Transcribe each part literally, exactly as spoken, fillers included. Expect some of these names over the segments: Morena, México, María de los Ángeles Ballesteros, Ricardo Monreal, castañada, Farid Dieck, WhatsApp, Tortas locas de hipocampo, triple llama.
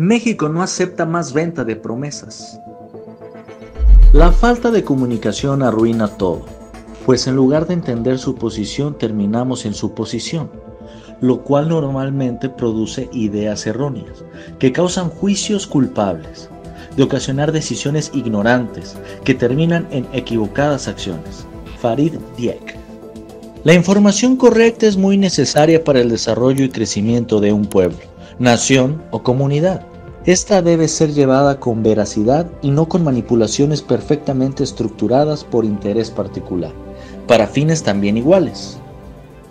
México no acepta más venta de promesas. La falta de comunicación arruina todo, pues en lugar de entender su posición terminamos en su posición, lo cual normalmente produce ideas erróneas, que causan juicios culpables, de ocasionar decisiones ignorantes, que terminan en equivocadas acciones. Farid Dieck. La información correcta es muy necesaria para el desarrollo y crecimiento de un pueblo, nación o comunidad. Esta debe ser llevada con veracidad y no con manipulaciones perfectamente estructuradas por interés particular, para fines también iguales.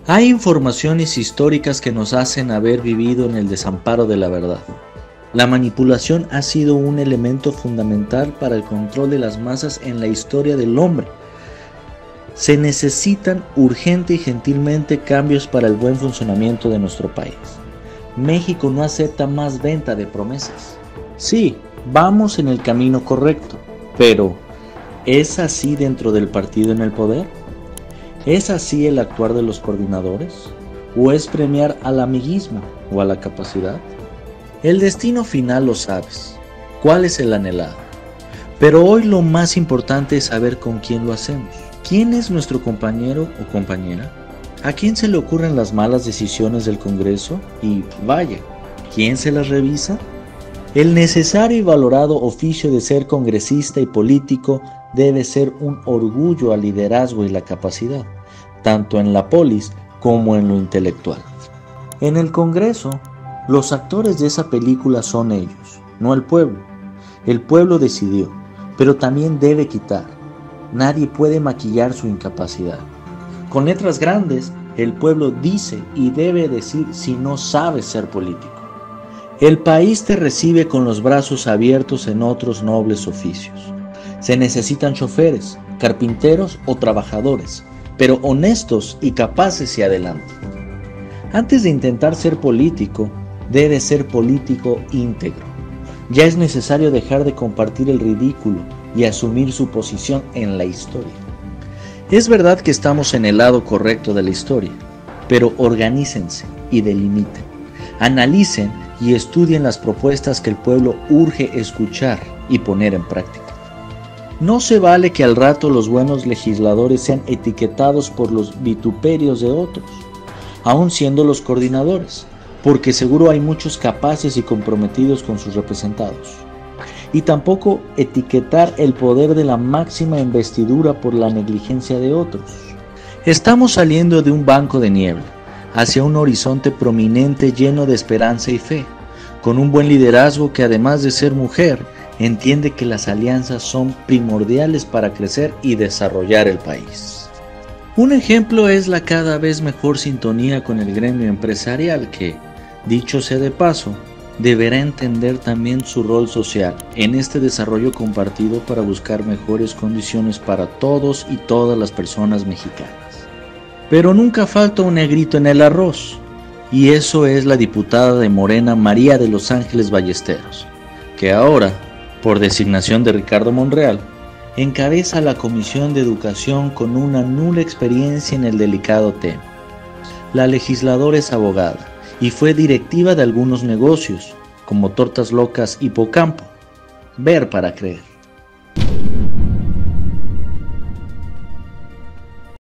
Hay informaciones históricas que nos hacen haber vivido en el desamparo de la verdad. La manipulación ha sido un elemento fundamental para el control de las masas en la historia del hombre. Se necesitan urgente y gentilmente cambios para el buen funcionamiento de nuestro país. México no acepta más venta de promesas. Sí, vamos en el camino correcto, pero ¿es así dentro del partido en el poder? ¿Es así el actuar de los coordinadores? ¿O es premiar al amiguismo o a la capacidad? El destino final lo sabes, cuál es el anhelado. Pero hoy lo más importante es saber con quién lo hacemos. ¿Quién es nuestro compañero o compañera? ¿A quién se le ocurren las malas decisiones del Congreso? Y vaya, ¿quién se las revisa? El necesario y valorado oficio de ser congresista y político debe ser un orgullo al liderazgo y la capacidad, tanto en la polis como en lo intelectual. En el Congreso, los actores de esa película son ellos, no el pueblo. El pueblo decidió, pero también debe quitar. Nadie puede maquillar su incapacidad. Con letras grandes, el pueblo dice y debe decir si no sabe ser político. El país te recibe con los brazos abiertos en otros nobles oficios. Se necesitan choferes, carpinteros o trabajadores, pero honestos y capaces y adelante. Antes de intentar ser político, debe ser político íntegro. Ya es necesario dejar de compartir el ridículo y asumir su posición en la historia. Es verdad que estamos en el lado correcto de la historia, pero organícense y delimiten, analicen y estudien las propuestas que el pueblo urge escuchar y poner en práctica. No se vale que al rato los buenos legisladores sean etiquetados por los vituperios de otros, aun siendo los coordinadores, porque seguro hay muchos capaces y comprometidos con sus representados. Y tampoco etiquetar el poder de la máxima investidura por la negligencia de otros. Estamos saliendo de un banco de niebla, hacia un horizonte prominente lleno de esperanza y fe, con un buen liderazgo que además de ser mujer, entiende que las alianzas son primordiales para crecer y desarrollar el país. Un ejemplo es la cada vez mejor sintonía con el gremio empresarial que, dicho sea de paso, deberá entender también su rol social en este desarrollo compartido para buscar mejores condiciones para todos y todas las personas mexicanas. Pero nunca falta un negrito en el arroz, y eso es la diputada de Morena María de los Ángeles Ballesteros, que ahora, por designación de Ricardo Monreal, encabeza la Comisión de Educación con una nula experiencia en el delicado tema. La legisladora es abogada y fue directiva de algunos negocios, como Tortas Locas Hipocampo. Ver para creer.